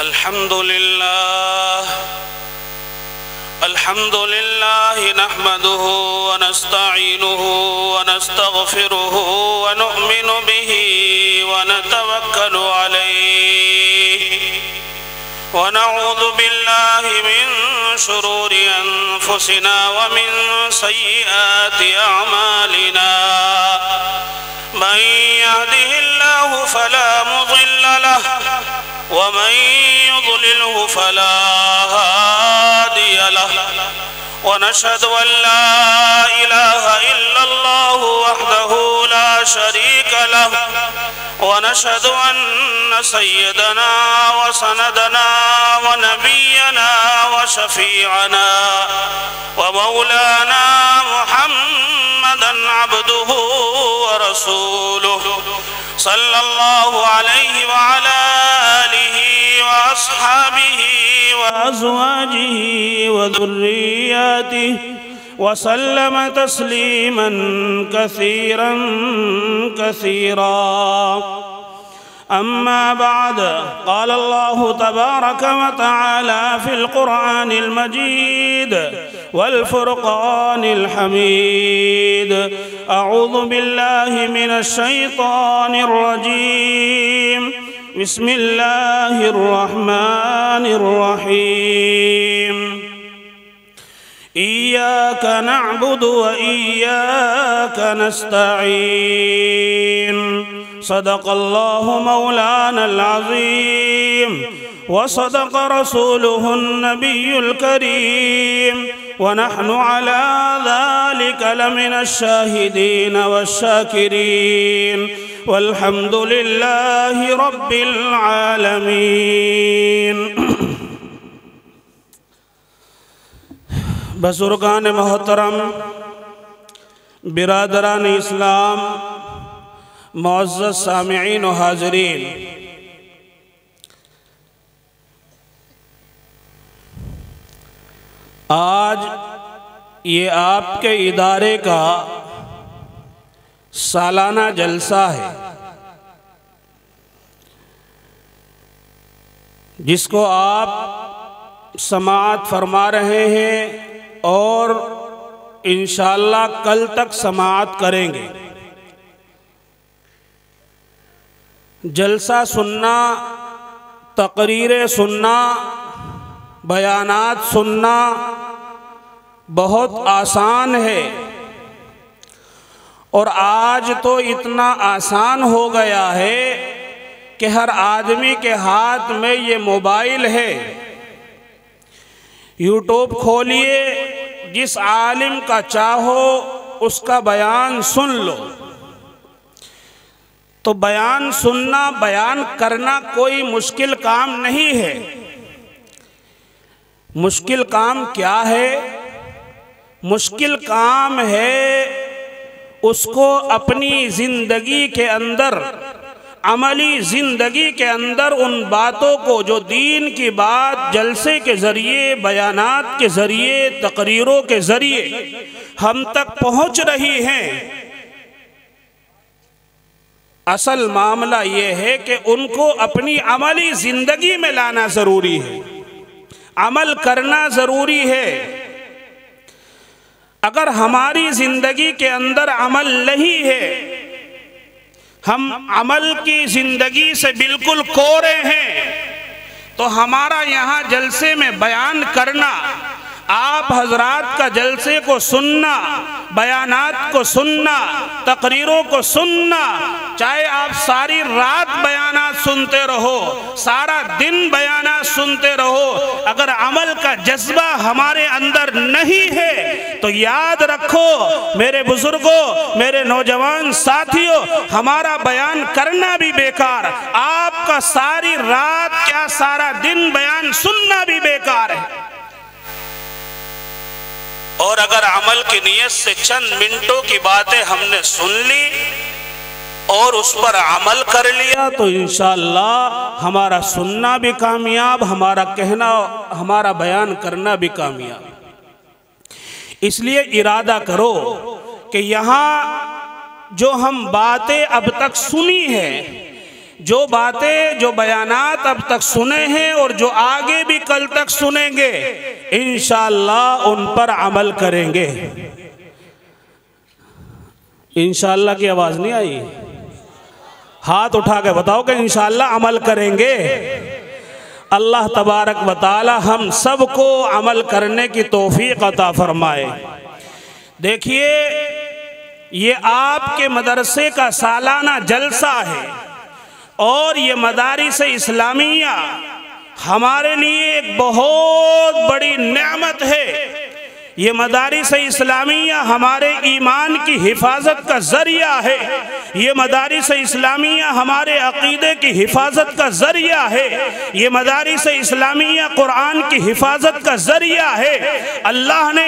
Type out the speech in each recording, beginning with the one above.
الحمد لله نحمده ونستعينه ونستغفره ونؤمن به ونتوكل عليه ونعوذ بالله من شرور أنفسنا ومن سيئات أعمالنا من يهده الله فلا مضل له ومن يضلله فلا هادي له ونشهد أن لا إله إلا الله وحده لا شريك له ونشهد أن سيدنا وسندنا ونبينا وشفيعنا ومولانا محمدا عبده ورسوله صلى الله عليه وعلى آله وأصحابه وأزواجه وذرياته وسلم تسليما كثيرا كثيرا أما بعد قال الله تبارك وتعالى في القرآن المجيد والفرقان الحميد أعوذ بالله من الشيطان الرجيم بسم الله الرحمن الرحيم إياك نعبد وإياك نستعين صدق الله مولانا العظيم وصدق رسوله النبي الكريم ونحن على ذلك لمن الشاهدين والشاكرين والحمد لله رب العالمين. बुजुर्गान मोहतरम, बिरादरान इस्लाम, मुअज़्ज़ज़ सामिईन व हाज़िरीन, आज ये आपके इदारे का सालाना जलसा है जिसको आप समाअत फरमा रहे हैं और इंशाअल्लाह कल तक समाअत करेंगे। जलसा सुनना, तकरीरें सुनना, बयानात सुनना बहुत आसान है और आज तो इतना आसान हो गया है कि हर आदमी के हाथ में ये मोबाइल है। यूट्यूब खोलिए, जिस आलिम का चाहो उसका बयान सुन लो। तो बयान सुनना, बयान करना कोई मुश्किल काम नहीं है। मुश्किल काम क्या है? मुश्किल काम है उसको अपनी ज़िंदगी के अंदर, अमली ज़िंदगी के अंदर उन बातों को जो दीन की बात जलसे के ज़रिए, बयानात के ज़रिए, तकरीरों के ज़रिए हम तक पहुँच रही हैं। असल मामला ये है कि उनको अपनी अमली ज़िंदगी में लाना ज़रूरी है, अमल करना ज़रूरी है। अगर हमारी ज़िंदगी के अंदर अमल नहीं है, हम अमल की ज़िंदगी से बिल्कुल कोरे हैं, तो हमारा यहाँ जलसे में बयान करना, आप हजरात का जलसे को सुनना, बयानात को सुनना, तकरीरों को सुनना, चाहे आप सारी रात बयानात सुनते रहो, सारा दिन बयानात सुनते रहो, अगर अमल का जज्बा हमारे अंदर नहीं है तो याद रखो मेरे बुजुर्गों, मेरे नौजवान साथियों, हमारा बयान करना भी बेकार, आपका सारी रात क्या सारा दिन बयान सुनना भी बेकार है। और अगर अमल की नियत से चंद मिनटों की बातें हमने सुन ली और उस पर अमल कर लिया तो इंशाअल्लाह हमारा सुनना भी कामयाब, हमारा कहना, हमारा बयान करना भी कामयाब। इसलिए इरादा करो कि यहाँ जो हम बातें अब तक सुनी हैं जो बातें जो बयानात अब तक सुने हैं और जो आगे भी कल तक सुनेंगे इंशाअल्लाह उन पर अमल करेंगे। इंशाअल्लाह की आवाज़ नहीं आई? हाथ उठा के बताओ कि इंशाअल्लाह अमल करेंगे। अल्लाह तबारक व तआला हम सबको अमल करने की तौफीक अता फरमाए। देखिए ये आपके मदरसे का सालाना जलसा है और ये मदारिस इस्लामिया हमारे लिए एक बहुत बड़ी नेमत है। ये मदारिस इस्लामिया हमारे ईमान की हिफाजत का ज़रिया है। ये मदारिस इस्लामिया हमारे अक़ीदे की हिफाजत का ज़रिया है। ये मदारिस इस्लामिया कुरान की हिफाजत का ज़रिया है। अल्लाह ने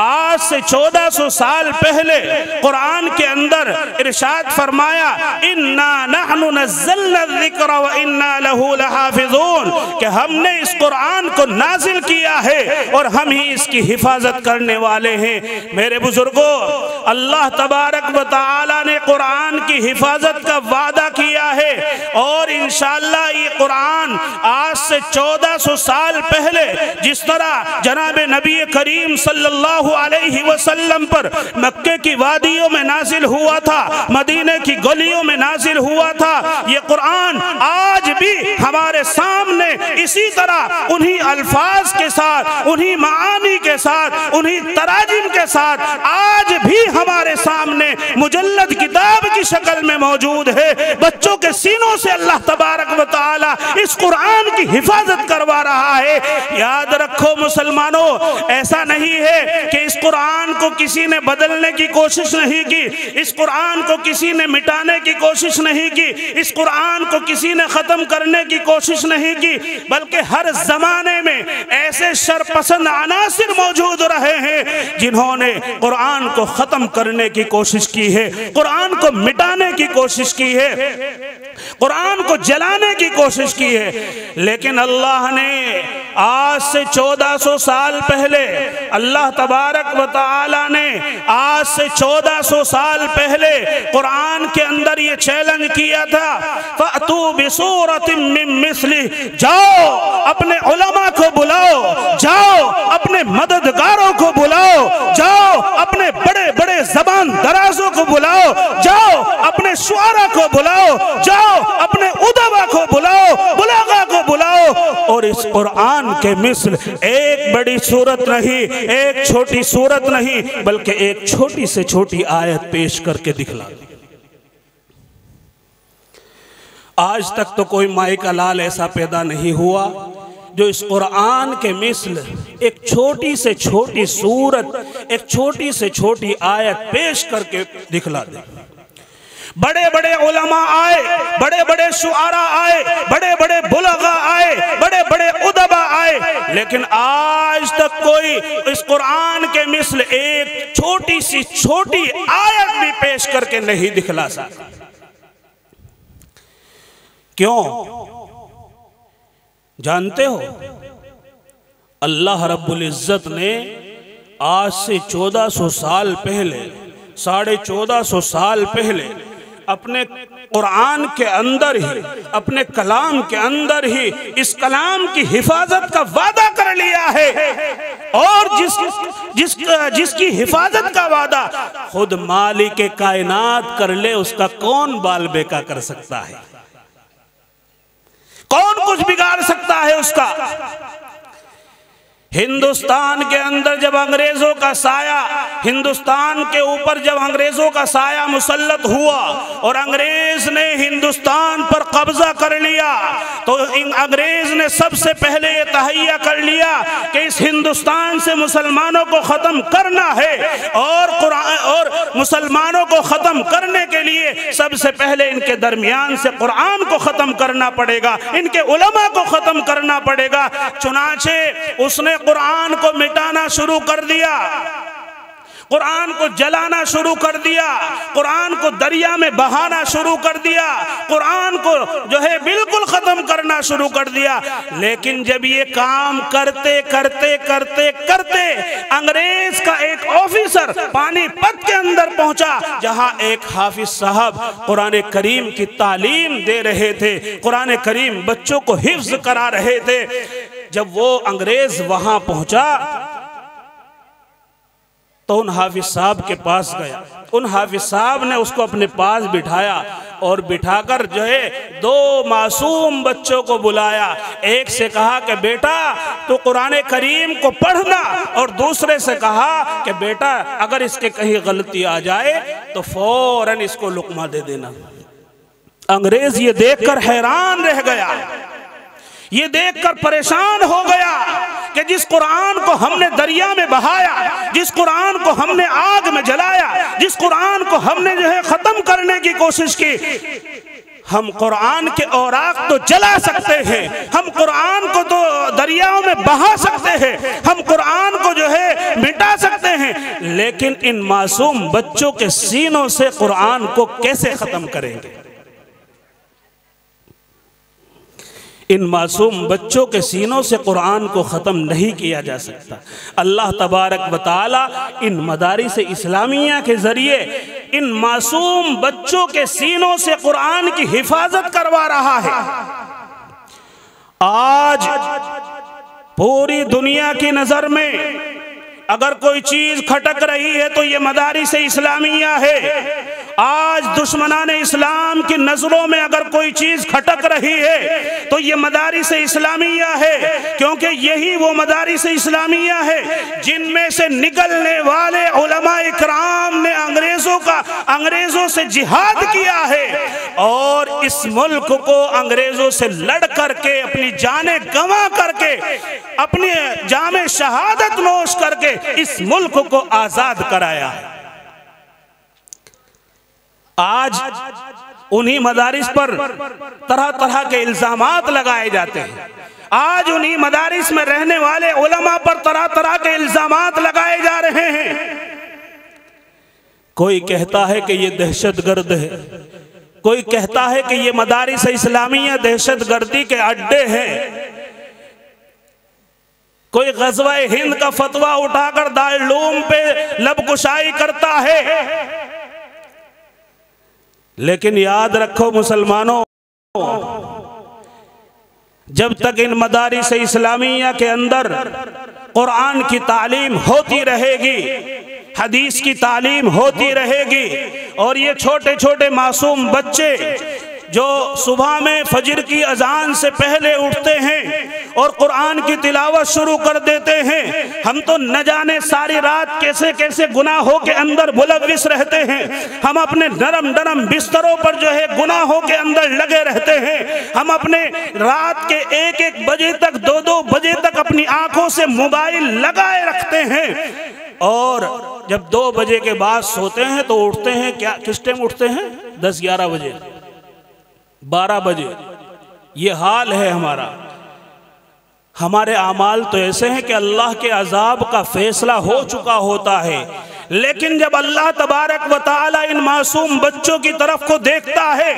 आज से 1400 साल पहले कुरान के अंदर इरशाद फरमाया इन्ना नहनु नज़्ज़लना ज़िक्र व इन्ना लहू लहाफ़िज़ून कि हमने इस कुरान को नाजिल किया है और हम ही इसकी हिफाजत करने वाले हैं। मेरे बुजुर्गों, अल्लाह तबारक व तआला ने कुरान की हिफाजत का वादा किया है और इंशाअल्लाह ये कुरान आज से 1400 साल पहले जिस तरह जनाब नबी करीम सल्लल्लाहु अलैहि वसल्लम पर मक्के की वादियों में नाजिल हुआ था, मदीने की गलियों में नाजिल हुआ था, ये कुरान आज भी हमारे सामने इसी तरह उन्हीं अल्फाज के साथ, उन्हीं मानी के साथ, उन्हीं तराजिम के साथ आज भी हमारे सामने मुजल्लद किताब की शक्ल में मौजूद है। बच्चों के सीनों से अल्लाह तबारक व तआला इस कुरान की हिफाजत करवा रहा है। याद रखो मुसलमानों, ऐसा नहीं है कि इस कुरान को किसी ने बदलने की कोशिश नहीं की, इस कुरान को किसी ने मिटाने की कोशिश नहीं की, इस कुरान को किसी ने ख़त्म करने की कोशिश नहीं की, बल्कि हर जमाने में ऐसे शरपसंद अनासिर मौजूद रहे हैं जिन्होंने कुरान को खत्म करने की कोशिश की है, कुरान को मिटाने की कोशिश की है, कुरान को जलाने की कोशिश की है। लेकिन अल्लाह ने आज से 1400 साल पहले, अल्लाह तबारक व तआला ने आज से 1400 साल पहले कुरान के अंदर ये चैलेंज किया था फातू बिसूरतिम मिन मिस्ली, जाओ अपने उलमा को बुलाओ, जाओ अपने मददगारों को बुलाओ, जाओ अपने बड़े बड़े ज़बान दराजों को बुलाओ, जाओ अपने शुआरा को बुलाओ, जाओ अपने उदबा को बुलाओ, बुलागा को बुलाओ और इस कुरान के मिसल एक बड़ी सूरत नहीं, एक छोटी सूरत नहीं, बल्कि एक छोटी से छोटी आयत पेश करके दिखला दी। आज तक तो कोई माई का लाल ऐसा पैदा नहीं हुआ जो इस कुरान के मिसल एक छोटी से छोटी सूरत, एक छोटी से छोटी आयत पेश करके दिखला दे। बड़े बड़े उलमा आए, बड़े बड़े शुआरा आए, बड़े बड़े बुलगा आए, बड़े बड़े उदबा आए, लेकिन आज तक कोई इस कुरान के मिसल एक छोटी सी छोटी आयत भी पेश करके नहीं दिखला सका। क्यों? जानते हो? अल्लाह रब्बुल इज्जत ने आज से 1400 साल पहले, 1450 साल पहले अपने कुरान के अंदर ही, अपने कलाम के अंदर ही इस कलाम की हिफाजत का वादा कर लिया है और जिसकी हिफाजत का वादा खुद मालिक कायनात कर ले, उसका कौन बाल बेका कर सकता है? कौन कुछ बिगाड़ सकता है उसका? हिंदुस्तान के अंदर जब अंग्रेजों का साया, हिंदुस्तान के ऊपर जब अंग्रेजों का साया मुसल्लत हुआ और अंग्रेज ने हिंदुस्तान पर कब्जा कर लिया तो अंग्रेज ने सबसे पहले ये तहैया कर लिया कि इस हिंदुस्तान से मुसलमानों को ख़त्म करना है और कुरान और मुसलमानों को ख़त्म करने के लिए सबसे पहले इनके दरमियान से कुरान को ख़त्म करना पड़ेगा, इनके उलमा को ख़त्म करना पड़ेगा। चुनाचे उसने कुरान को मिटाना शुरू कर दिया, कुरान को जलाना शुरू कर दिया, कुरान को दरिया में बहाना शुरू कर दिया, कुरान को जो है बिल्कुल ख़त्म करना शुरू कर दिया। लेकिन जब ये काम करते करते करते करते अंग्रेज का एक ऑफिसर पानीपत के अंदर पहुंचा, जहां एक हाफिज साहब कुरान करीम की तालीम दे रहे थे, कुरान करीम बच्चों को हिफ्ज करा रहे थे। जब वो अंग्रेज वहां पहुंचा तो उन हाफिज साहब के पास गया, उन हाफिज साहब ने उसको अपने पास बिठाया और बिठाकर जो है दो मासूम बच्चों को बुलाया। एक से कहा कि बेटा तू कुरान करीम को पढ़ना, और दूसरे से कहा कि बेटा अगर इसके कहीं गलती आ जाए तो फौरन इसको लुकमा दे देना। अंग्रेज ये देखकर हैरान रह गया, ये देखकर परेशान हो गया कि जिस कुरान को हमने दरिया में बहाया, जिस कुरान को हमने आग में जलाया, जिस कुरान को हमने जो है ख़त्म करने की कोशिश की, हम कुरान के औराक तो जला सकते हैं, हम कुरान को तो दरियाओं में बहा सकते हैं, हम कुरान को जो है मिटा सकते हैं, लेकिन इन मासूम बच्चों के सीनों से कुरान को कैसे ख़त्म करेंगे। इन मासूम बच्चों के सीनों से कुरान को ख़त्म नहीं किया जा सकता। अल्लाह तबारक व तआला इन मदारिस इस्लामिया के ज़रिए इन मासूम बच्चों के सीनों से कुरान की हिफाजत करवा रहा है। आज पूरी दुनिया की नज़र में अगर कोई चीज़ खटक रही है तो ये मदारिस इस्लामिया है। आज दुश्मनाने इस्लाम की नज़रों में अगर कोई चीज़ खटक रही है तो ये मदारिस इस्लामिया है, क्योंकि यही वो मदारिस इस्लामिया है जिनमें से निकलने वाले उलमा इकराम ने अंग्रेज़ों से जिहाद किया है और इस मुल्क को अंग्रेज़ों से लड़ करके अपनी जाने गंवा करके अपने जामे शहादत नोश करके इस मुल्क को आज़ाद कराया है। आज उन्हीं मदारिस पर तरह तरह के इल्जामात लगाए जाते हैं, आज उन्हीं मदारिस में रहने वाले उलमा पर तरह तरह के इल्जामात लगाए जा रहे हैं। कोई कहता है कि ये दहशतगर्द है, कोई कहता है कि ये मदारिस इस्लामिया दहशतगर्दी के अड्डे हैं, कोई गज़वाए हिंद का फतवा उठाकर दारूलूम पे लबकुशाई करता है। लेकिन याद रखो मुसलमानों, जब तक इन मदारिस इस्लामिया के अंदर कुरान की तालीम होती रहेगी, हदीस की तालीम होती रहेगी, और ये छोटे छोटे मासूम बच्चे जो सुबह में फजर की अजान से पहले उठते हैं और कुरान की तिलावत शुरू कर देते हैं, हम तो न जाने सारी रात कैसे कैसे गुनाहों के अंदर मुलव्विस रहते हैं, हम अपने नरम नरम बिस्तरों पर जो है गुनाहों के अंदर लगे रहते हैं, हम अपने रात के एक एक बजे तक, दो दो बजे तक अपनी आंखों से मोबाइल लगाए रखते हैं, और जब 2 बजे के बाद सोते हैं तो उठते हैं क्या, किस टाइम उठते हैं, 10-11 बजे, 12 बजे। ये हाल है हमारा। हमारे आमाल तो ऐसे हैं कि अल्लाह के अजाब का फैसला हो चुका होता है, लेकिन जब अल्लाह तबारक व तआला इन मासूम बच्चों की तरफ को देखता है,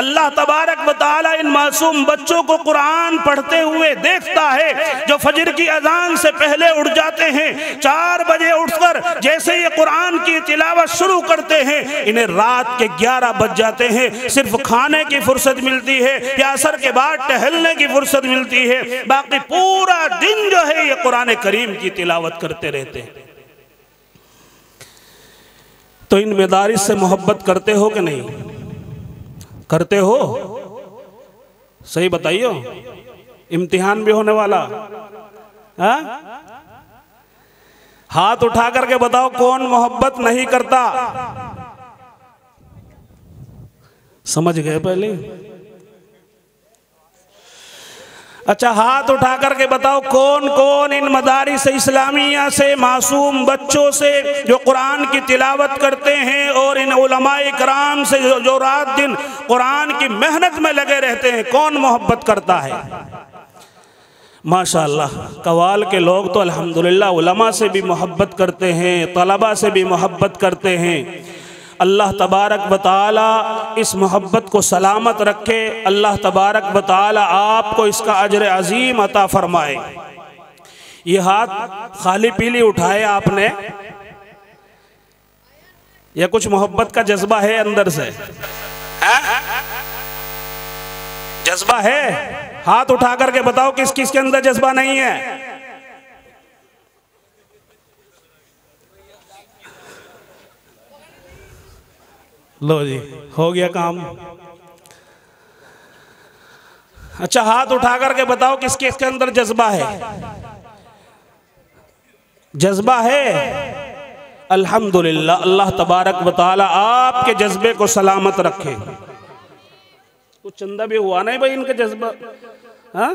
अल्लाह तबारक व तआला इन मासूम बच्चों को कुरान पढ़ते हुए देखता है, जो फजर की अजान से पहले उठ जाते हैं, 4 बजे उठकर जैसे ये कुरान की तिलावत शुरू करते हैं, इन्हें रात के 11 बज जाते हैं, सिर्फ खाने की फुर्सत मिलती है या असर के बाद टहलने की फुर्सत मिलती है, बाकी पूरा दिन जो है ये कुरान करीम की तिलावत करते रहते हैं। तो इन मदारिस से मोहब्बत करते हो कि नहीं करते हो, सही बताइयो। इम्तिहान भी होने वाला, हाथ उठा करके बताओ कौन मोहब्बत नहीं करता। समझ गए पहले? अच्छा, हाथ उठा करके बताओ कौन कौन इन मदारिस इस्लामिया से मासूम बच्चों से जो कुरान की तिलावत करते हैं और इन उलमाए कराम से जो रात दिन कुरान की मेहनत में लगे रहते हैं, कौन मोहब्बत करता है? माशाल्लाह। कवाल के लोग तो अल्हम्दुलिल्लाह उलमा से भी मोहब्बत करते हैं, तलबा से भी मोहब्बत करते हैं। अल्लाह तबारक व तआला इस मोहब्बत को सलामत रखे। अल्लाह तबारक व तआला आपको इसका अजर अजीम अता फरमाए। ये हाथ खाली पीली उठाए आपने, या कुछ मोहब्बत का जज्बा है अंदर से? जज्बा है? हाथ उठा करके बताओ किस किस के अंदर जज्बा नहीं है। लो जी, हो गया काम। अच्छा, हाथ उठा करके बताओ किसके इसके अंदर जज्बा है। जज्बा है, अल्हम्दुलिल्लाह। अल्लाह तबारक व तआला आपके जज्बे को सलामत रखे। कुछ चंदा भी हुआ नहीं भाई इनके जज्बा? हाँ,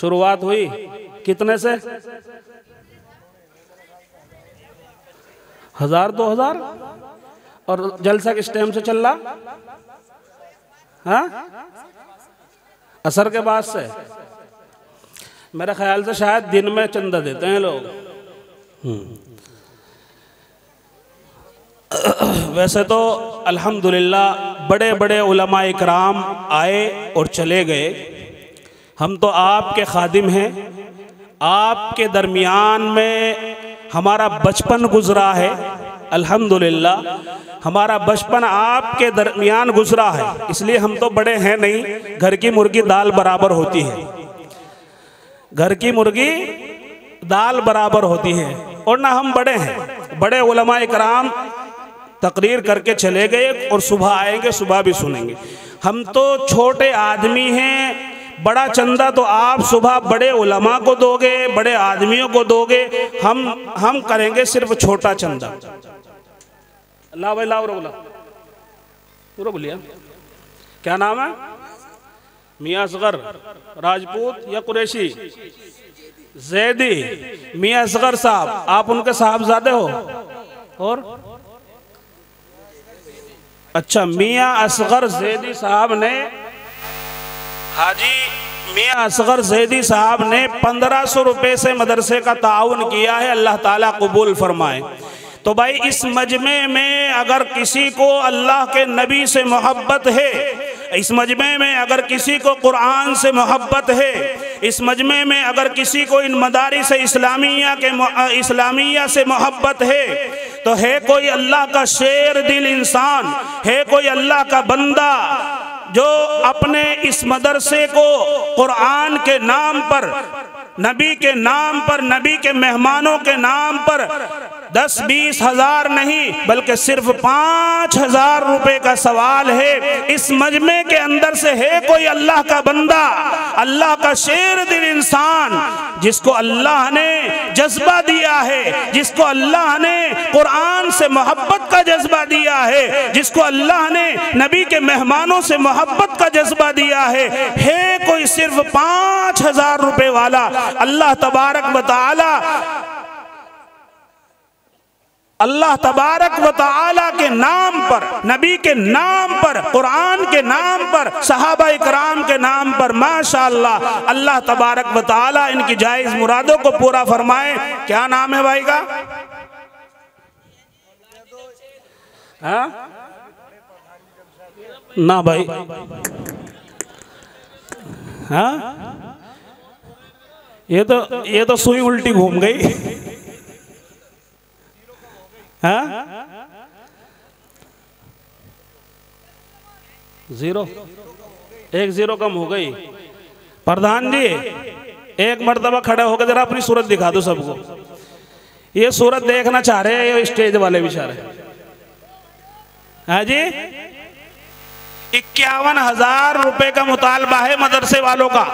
शुरुआत हुई कितने से? 1000 2000। और जलसा किस टाइम से चल रहा? असर के बाद से। मेरे ख्याल से शायद दिन में चंदा देते हैं लोग। वैसे तो अल्हम्दुलिल्लाह बड़े बड़े उलमा इकराम आए और चले गए। हम तो आपके खादिम हैं, आपके दरमियान में हमारा बचपन गुजरा है। अल्हम्दुलिल्लाह हमारा बचपन आपके दरमियान गुजरा है, इसलिए हम तो बड़े हैं नहीं। घर की मुर्गी दाल बराबर होती है, घर की मुर्गी दाल बराबर होती है। और ना हम बड़े हैं। बड़े उलमा इकराम तकरीर करके चले गए और सुबह आएंगे, सुबह भी सुनेंगे। हम तो छोटे आदमी हैं। बड़ा चंदा तो आप सुबह बड़े उलमा को दोगे, बड़े आदमियों को दोगे। हम करेंगे सिर्फ छोटा चंदा। ला भाई लाओ बोलिया, क्या नाम है? मियाँ असगर राजपूत या कुरैशी जैदी। मियाँ असगर साहब, आप उनके साहबजादे हो। और अच्छा, मियाँ असगर जैदी साहब ने, हाजी मियाँ असगर जैदी साहब ने 1500 रुपये से मदरसे का ताउन किया है। अल्लाह ताला कबूल फरमाए। तो भाई, इस मजमे में अगर किसी को अल्लाह के नबी से मोहब्बत है, इस मजमे में अगर किसी को कुरान से मोहब्बत है, इस मजमे में अगर किसी को इन मदारिस इस्लामिया से मोहब्बत है, तो है कोई अल्लाह का शेर दिल इंसान, है कोई अल्लाह का बंदा जो अपने इस मदरसे को कुरान के नाम पर, नबी के नाम पर, नबी के मेहमानों के नाम पर 10-20 हज़ार नहीं बल्कि सिर्फ 5000 रुपए का सवाल है। इस मजमे के अंदर से है कोई अल्लाह का बंदा, अल्लाह का शेर दिल इंसान, जिसको अल्लाह ने जज्बा दिया है, जिसको अल्लाह ने कुरान से मोहब्बत का जज्बा दिया है, जिसको अल्लाह ने नबी के मेहमानों से मोहब्बत का जज्बा दिया है कोई सिर्फ 5000 रुपए वाला। अल्लाह तबारक व तआला के नाम पर, नबी के नाम पर, कुरान के नाम पर, सहाबा इकराम के नाम पर, माशाल्लाह अल्लाह तबारक व तआला इनकी जायज़ मुरादों को पूरा फरमाए। क्या नाम है भाई का? हाँ? ना भाई, हाँ? ये तो सुई उल्टी घूम गई। हाँ? जीरो, एक जीरो कम हो गई। प्रधान जी, एक मर्तबा खड़े होकर जरा अपनी सूरत दिखा दो सबको। ये सूरत देखना चाह रहे हैं स्टेज वाले बेचारे। हाँ जी, 51,000 रुपए का मुतालबा है मदरसे वालों का।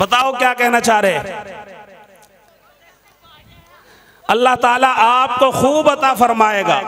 बताओ क्या कहना चाह रहे हैं। अल्लाह ताला आपको खूब अता फरमाएगा।